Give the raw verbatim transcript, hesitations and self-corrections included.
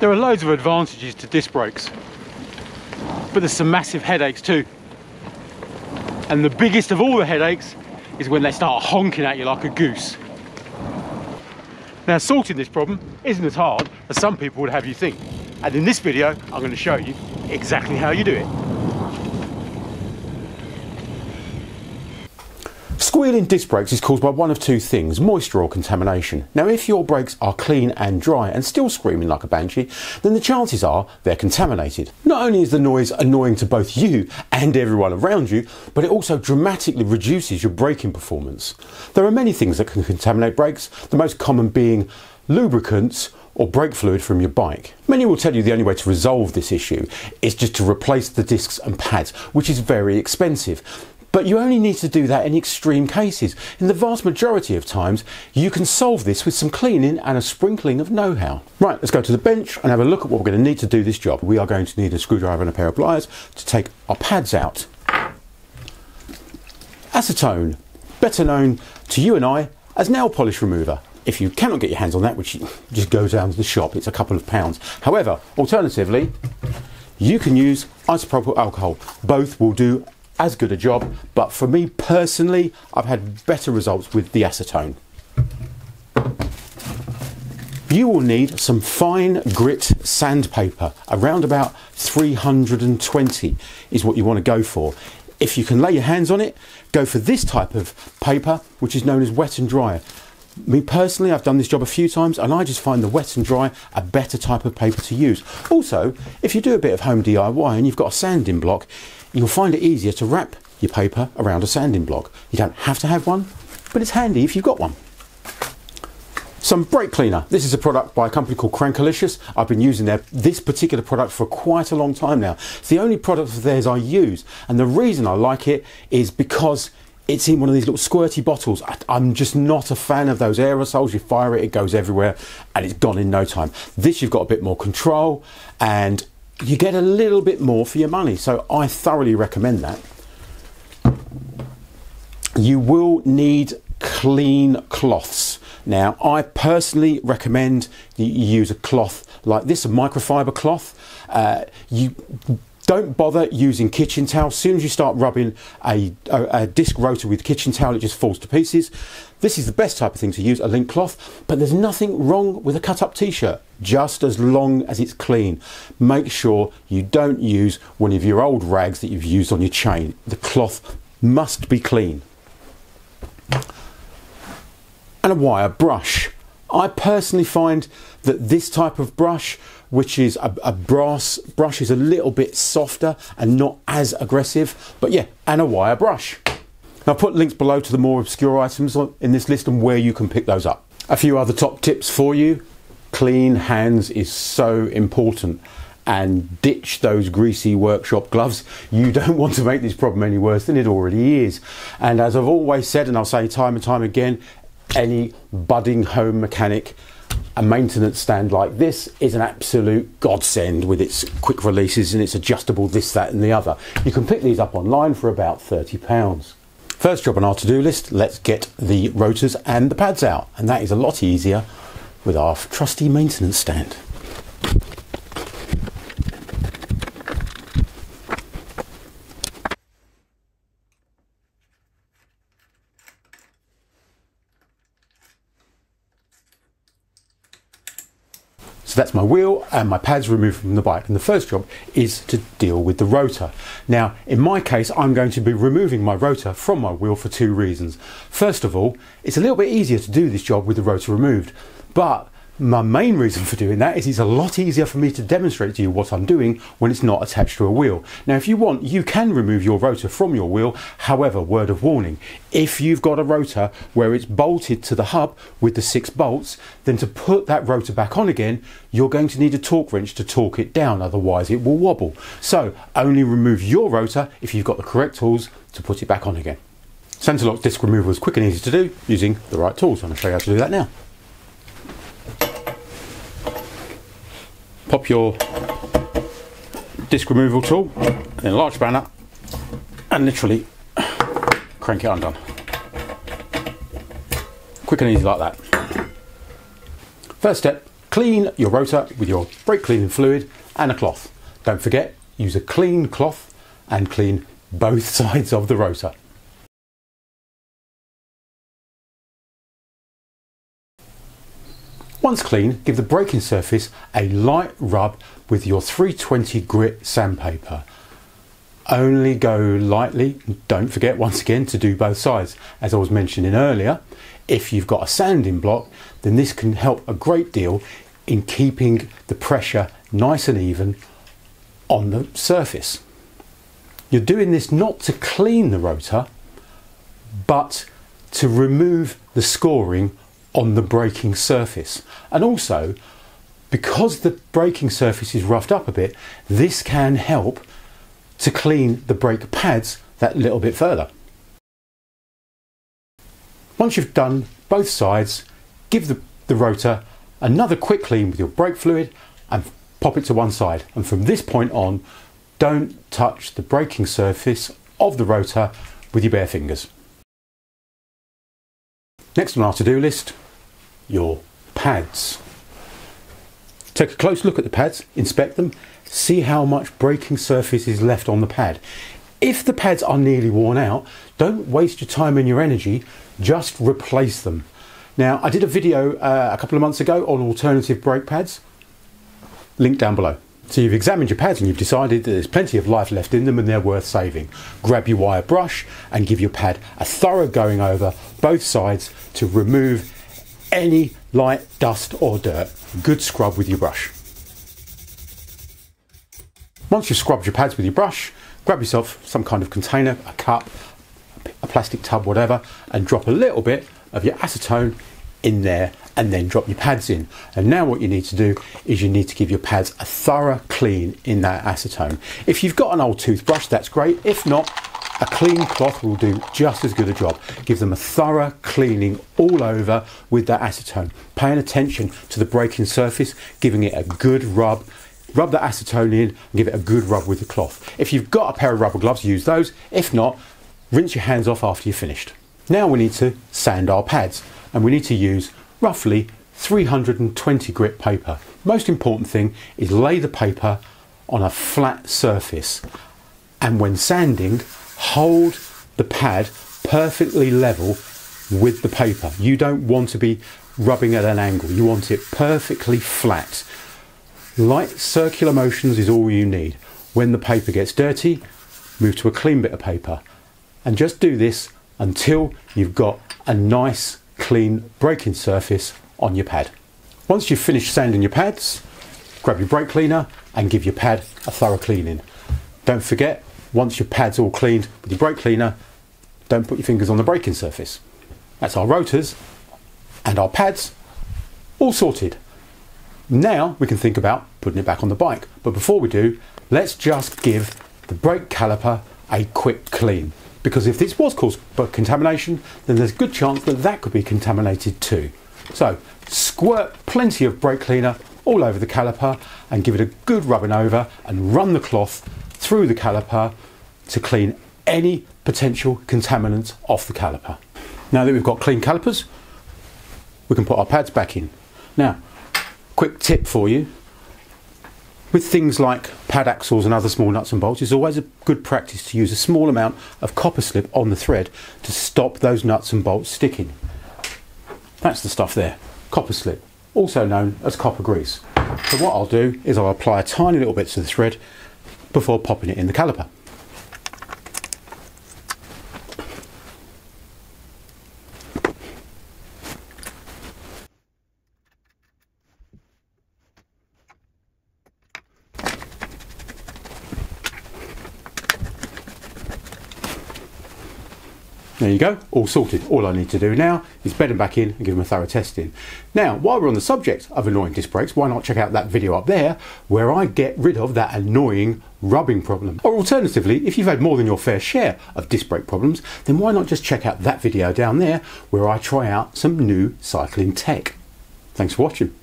There are loads of advantages to disc brakes, but there's some massive headaches too. And the biggest of all the headaches is when they start honking at you like a goose. Now, sorting this problem isn't as hard as some people would have you think. And in this video, I'm going to show you exactly how you do it. Squealing disc brakes is caused by one of two things, moisture or contamination. Now, if your brakes are clean and dry and still screaming like a banshee, then the chances are they're contaminated. Not only is the noise annoying to both you and everyone around you, but it also dramatically reduces your braking performance. There are many things that can contaminate brakes, the most common being lubricants or brake fluid from your bike. Many will tell you the only way to resolve this issue is just to replace the discs and pads, which is very expensive. But you only need to do that in extreme cases. In the vast majority of times, you can solve this with some cleaning and a sprinkling of know-how. Right, let's go to the bench and have a look at what we're going to need to do this job. We are going to need a screwdriver and a pair of pliers to take our pads out. Acetone, better known to you and I as nail polish remover. If you cannot get your hands on that, which you just go down to the shop, it's a couple of pounds. However, alternatively, you can use isopropyl alcohol. Both will do as good a job, but for me personally, I've had better results with the acetone. You will need some fine grit sandpaper. Around about three hundred and twenty is what you want to go for. If you can lay your hands on it, go for this type of paper, which is known as wet and dry. Me personally, I've done this job a few times and I just find the wet and dry a better type of paper to use. Also, if you do a bit of home D I Y and you've got a sanding block, you'll find it easier to wrap your paper around a sanding block. You don't have to have one, but it's handy if you've got one. Some brake cleaner. This is a product by a company called Crankalicious. I've been using their, this particular product for quite a long time now. It's the only product of theirs I use, and the reason I like it is because it's in one of these little squirty bottles. I, I'm just not a fan of those aerosols. You fire it, it goes everywhere, and it's gone in no time. This, you've got a bit more control, and you get a little bit more for your money, so I thoroughly recommend that. You will need clean cloths. Now, I personally recommend that you use a cloth like this, a microfibre cloth. Uh, you don't bother using kitchen towel. As soon as you start rubbing a, a, a disc rotor with kitchen towel, it just falls to pieces. This is the best type of thing to use, a lint cloth, but there's nothing wrong with a cut-up t-shirt, just as long as it's clean. Make sure you don't use one of your old rags that you've used on your chain. The cloth must be clean. And a wire brush. I personally find that this type of brush, which is a, a brass brush, is a little bit softer and not as aggressive, but yeah, and a wire brush. Now, I'll put links below to the more obscure items on, in this list and where you can pick those up. A few other top tips for you. Clean hands is so important, and ditch those greasy workshop gloves. You don't want to make this problem any worse than it already is. And as I've always said, and I'll say time and time again, any budding home mechanic, a maintenance stand like this is an absolute godsend with its quick releases and its adjustable this, that and the other. You can pick these up online for about thirty pounds. First job on our to-do list, let's get the rotors and the pads out, and that is a lot easier with our trusty maintenance stand. That's my wheel and my pads removed from the bike, and the first job is to deal with the rotor. Now, in my case, I'm going to be removing my rotor from my wheel for two reasons. First of all, it's a little bit easier to do this job with the rotor removed, but my main reason for doing that is it's a lot easier for me to demonstrate to you what I'm doing when it's not attached to a wheel. Now, if you want, you can remove your rotor from your wheel. However, word of warning, if you've got a rotor where it's bolted to the hub with the six bolts, then to put that rotor back on again, you're going to need a torque wrench to torque it down, otherwise it will wobble. So only remove your rotor if you've got the correct tools to put it back on again. Centerlock disc removal is quick and easy to do using the right tools. I'm going to show you how to do that now. Pop your disc removal tool in a large spanner and literally crank it undone. Quick and easy like that. First step, Clean your rotor with your brake cleaning fluid and a cloth. Don't forget, use a clean cloth and clean both sides of the rotor. Once clean, give the braking surface a light rub with your three twenty grit sandpaper. Only go lightly. Don't forget once again to do both sides. As I was mentioning earlier, if you've got a sanding block, then this can help a great deal in keeping the pressure nice and even on the surface. You're doing this not to clean the rotor, but to remove the scoring on the braking surface. And also, because the braking surface is roughed up a bit, this can help to clean the brake pads that little bit further. Once you've done both sides, give the, the rotor another quick clean with your brake fluid and pop it to one side. And from this point on, don't touch the braking surface of the rotor with your bare fingers. Next on our to-do list, your pads. Take a close look at the pads, inspect them, see how much braking surface is left on the pad. If the pads are nearly worn out, don't waste your time and your energy, just replace them. Now, I did a video uh, a couple of months ago on alternative brake pads, link down below. So you've examined your pads and you've decided that there's plenty of life left in them and they're worth saving. Grab your wire brush and give your pad a thorough going over both sides to remove any light dust or dirt. Good scrub with your brush. Once you've scrubbed your pads with your brush, grab yourself some kind of container, a cup, a plastic tub, whatever, and drop a little bit of your acetone in there and then drop your pads in. And now what you need to do is you need to give your pads a thorough clean in that acetone. If you've got an old toothbrush, that's great. If not, a clean cloth will do just as good a job. Give them a thorough cleaning all over with that acetone, paying attention to the braking surface, giving it a good rub. Rub the acetone in and give it a good rub with the cloth. If you've got a pair of rubber gloves, use those. If not, rinse your hands off after you've finished. Now we need to sand our pads, and we need to use roughly three hundred twenty grit paper. Most important thing is lay the paper on a flat surface, and when sanding, hold the pad perfectly level with the paper. You don't want to be rubbing at an angle, you want it perfectly flat. Light circular motions is all you need. When the paper gets dirty, move to a clean bit of paper, and just do this until you've got a nice clean braking surface on your pad. Once you've finished sanding your pads, grab your brake cleaner and give your pad a thorough cleaning. Don't forget, once your pad's all cleaned with your brake cleaner, don't put your fingers on the braking surface. That's our rotors and our pads all sorted. Now we can think about putting it back on the bike, but before we do, let's just give the brake caliper a quick clean, because if this was caused by contamination, then there's a good chance that that could be contaminated too. So squirt plenty of brake cleaner all over the caliper and give it a good rubbing over, and run the cloth through the caliper to clean any potential contaminants off the caliper. Now that we've got clean calipers, we can put our pads back in. Now, quick tip for you, with things like pad axles and other small nuts and bolts, it's always a good practice to use a small amount of copper slip on the thread to stop those nuts and bolts sticking. That's the stuff there, copper slip, also known as Cooper Grease. So what I'll do is I'll apply a tiny little bit to the thread before popping it in the caliper. There you go, all sorted. All I need to do now is bed them back in and give them a thorough testing. Now, while we're on the subject of annoying disc brakes, why not check out that video up there where I get rid of that annoying rubbing problem. Or alternatively, if you've had more than your fair share of disc brake problems, then why not just check out that video down there where I try out some new cycling tech. Thanks for watching.